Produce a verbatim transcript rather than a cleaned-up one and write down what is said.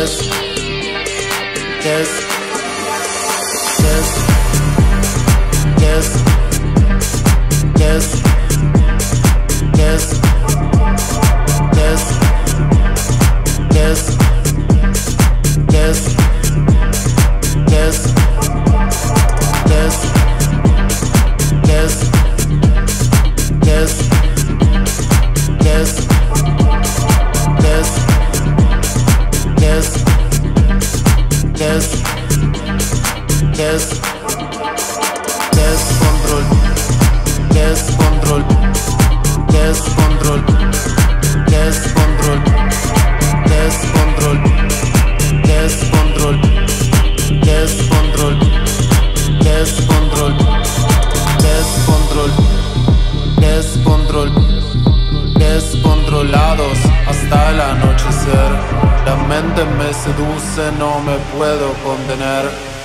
Des, des, des, des, des, des. Descontrol, descontrol, descontrol, descontrol, descontrol, descontrol, descontrol, descontrol, descontrol, descontrol, descontrolados hasta el anochecer. La mente me seduce, no me puedo contener.